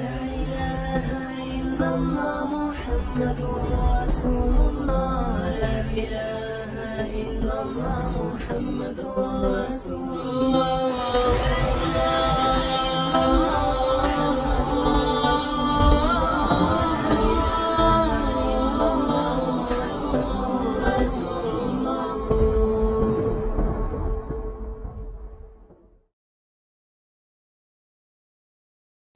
لا إله إلا الله محمد رسول الله. لا إله إلا الله محمد رسول الله.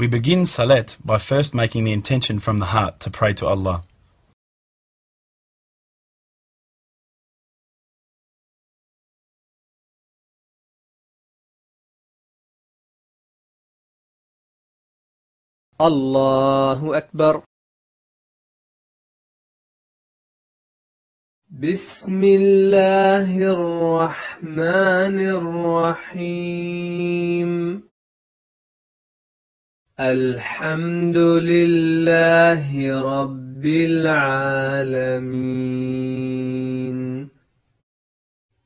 We begin Salat by first making the intention from the heart to pray to Allah. Allahu Akbar. Bismillahir Rahmanir Rahim. الحمد لله رب العالمين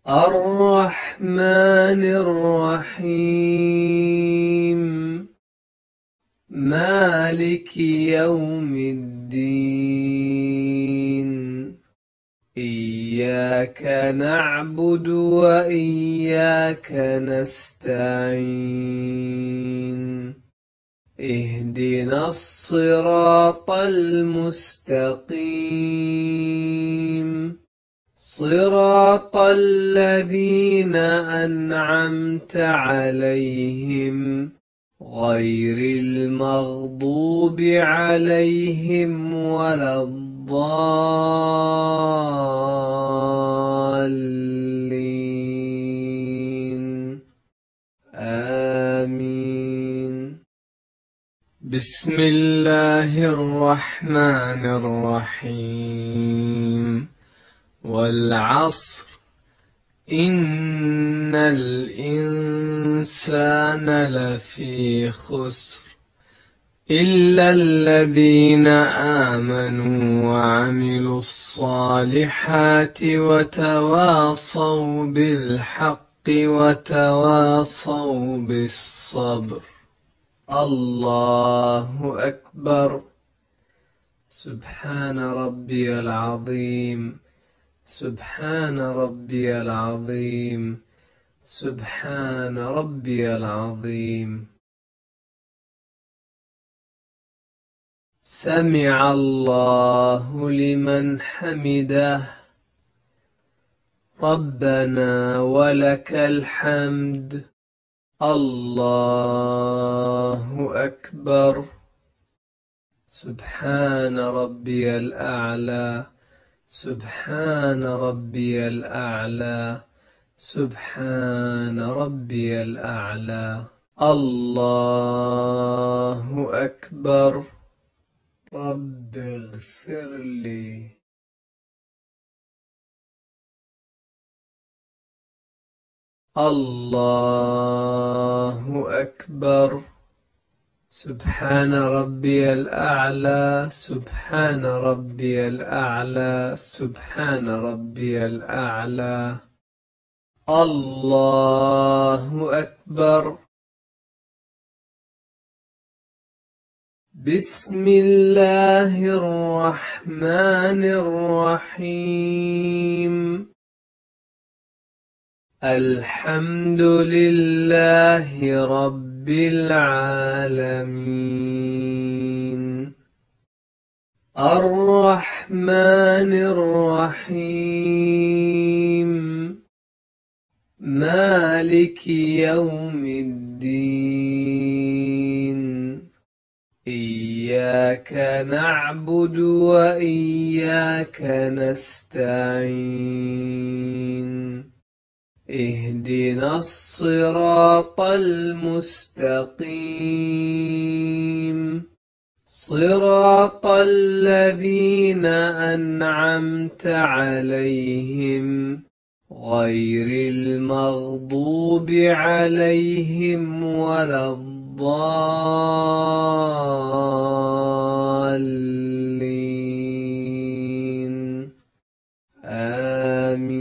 الرحمن الرحيم مالك يوم الدين إياك نعبد وإياك نستعين اهدنا الصراط المستقيم صراط الذين أنعمت عليهم غير المغضوب عليهم ولا الضالين آمين. بسم الله الرحمن الرحيم. والعصر إن الإنسان لفي خسر إلا الذين آمنوا وعملوا الصالحات وتواصوا بالحق وتواصوا بالصبر. الله أكبر. سبحان ربي العظيم سبحان ربي العظيم سبحان ربي العظيم. سمع الله لمن حمده ربنا ولك الحمد. الله أكبر. سبحان ربي الأعلى سبحان ربي الأعلى سبحان ربي الأعلى. الله أكبر. رب اغفر لي. الله أكبر. سبحان ربي الأعلى سبحان ربي الأعلى سبحان ربي الأعلى. الله أكبر. بسم الله الرحمن الرحيم الحمد لله رب العالمين الرحمن الرحيم مالك يوم الدين إياك نعبد وإياك نستعين اهدنا الصراط المستقيم صراط الذين أنعمت عليهم غير المغضوب عليهم ولا الضالين آمين.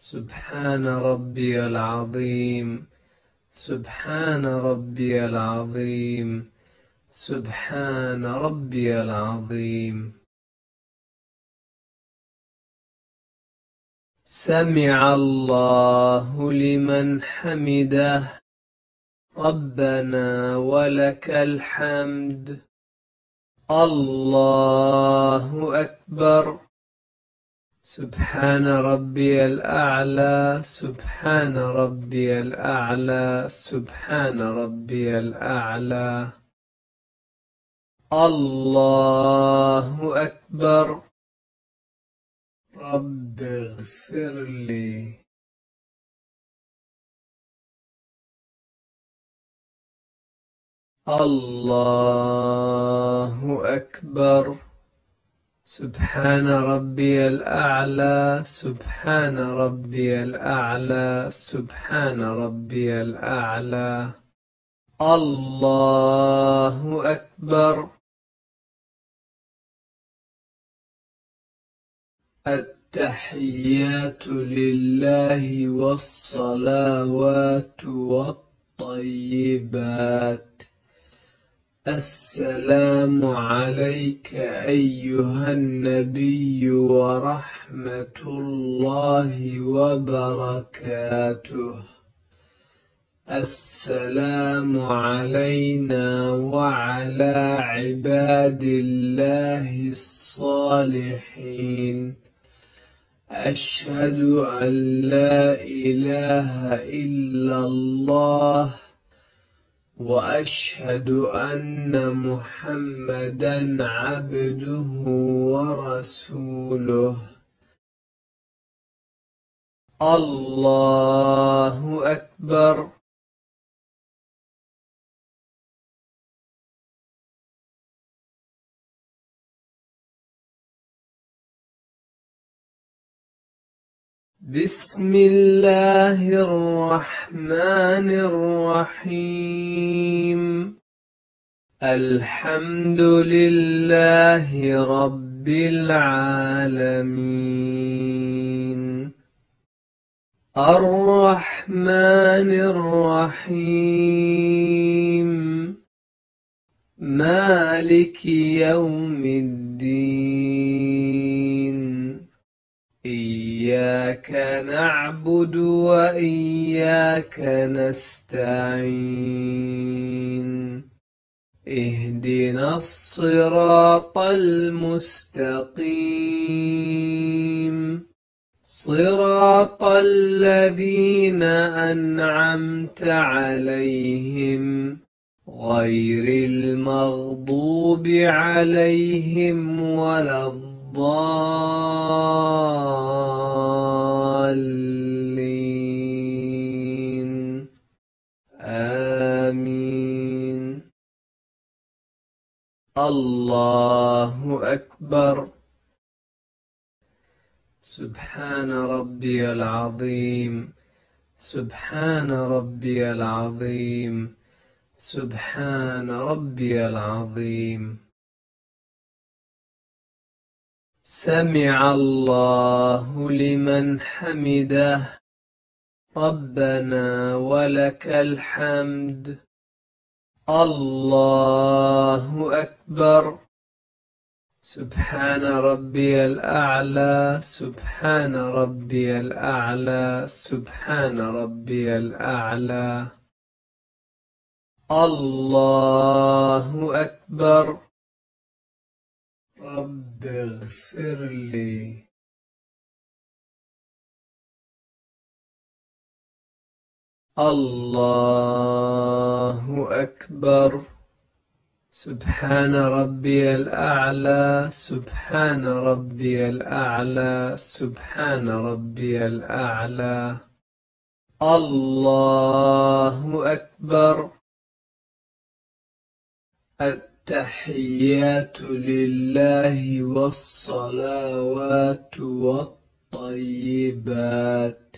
سبحان ربي العظيم سبحان ربي العظيم سبحان ربي العظيم سمع الله لمن حمده ربنا ولك الحمد الله أكبر سبحان ربي الأعلى سبحان ربي الأعلى سبحان ربي الأعلى الله أكبر رب اغفر لي الله أكبر سبحان ربي الأعلى سبحان ربي الأعلى سبحان ربي الأعلى الله أكبر التحيات لله والصلوات والطيبات السلام عليك أيها النبي ورحمة الله وبركاته السلام علينا وعلى عباد الله الصالحين أشهد أن لا إله إلا الله وأشهد أن محمدًا عبده ورسوله الله أكبر بسم الله الرحمن الرحيم الحمد لله رب العالمين الرحمن الرحيم مالك يوم الدين إياك نعبد وإياك نستعين اهدنا الصراط المستقيم صراط الذين أنعمت عليهم غير المغضوب عليهم ولا الضالين آمين الله أكبر سبحان ربي العظيم سبحان ربي العظيم سبحان ربي العظيم سمع الله لمن حمده ربنا ولك الحمد الله أكبر سبحان ربي الأعلى سبحان ربي الأعلى سبحان ربي الأعلى الله أكبر رب اغفر لي الله أكبر سبحان ربي الأعلى سبحان ربي الأعلى سبحان ربي الأعلى. الله أكبر. التحيات لله والصلوات والطيبات.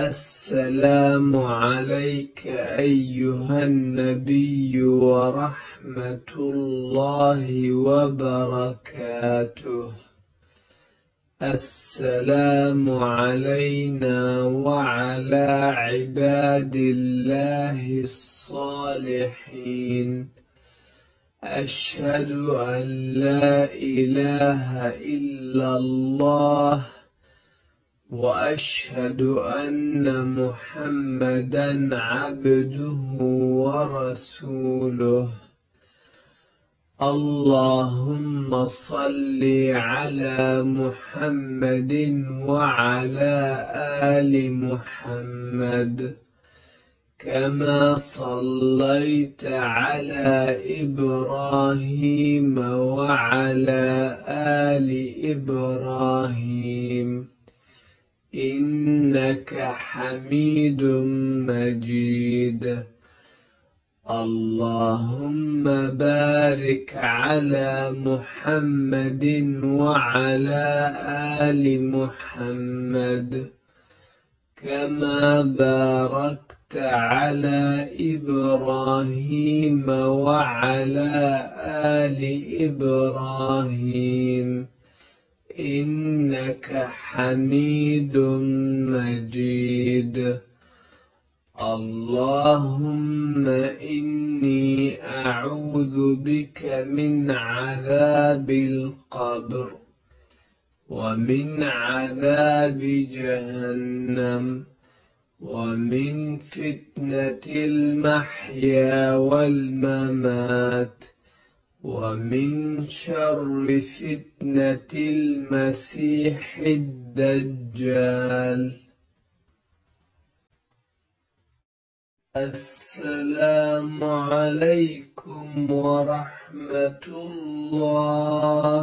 السلام عليك أيها النبي ورحمة الله وبركاته. السلام علينا وعلى عباد الله الصالحين. أشهد أن لا إله إلا الله وأشهد أن محمدًا عبده ورسوله. اللهم صل على محمد وعلى آل محمد كما صليت على إبراهيم وعلى آل إبراهيم إنك حميد مجيد. اللهم بارك على محمد وعلى آل محمد كما باركت على إبراهيم وعلى آل إبراهيم إنك حميد مجيد. اللهم إني أعوذ بك من عذاب القبر ومن عذاب جهنم ومن فتنة المحيا والممات ومن شر فتنة المسيح الدجال. السلام عليكم ورحمة الله.